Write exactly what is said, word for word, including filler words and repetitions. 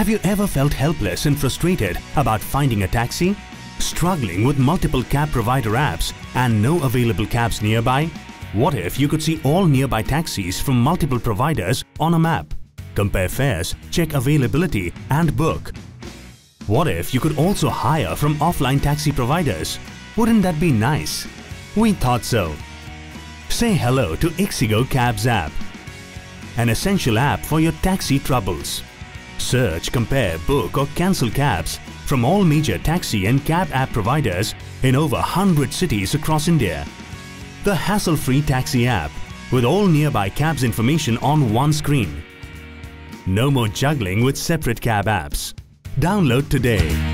Have you ever felt helpless and frustrated about finding a taxi? Struggling with multiple cab provider apps and no available cabs nearby? What if you could see all nearby taxis from multiple providers on a map? Compare fares, check availability and book. What if you could also hire from offline taxi providers? Wouldn't that be nice? We thought so. Say hello to ixigo Cabs app, an essential app for your taxi troubles. Search, compare, book or cancel cabs from all major taxi and cab app providers in over one hundred cities across India. The hassle-free taxi app with all nearby cabs information on one screen. No more juggling with separate cab apps. Download today.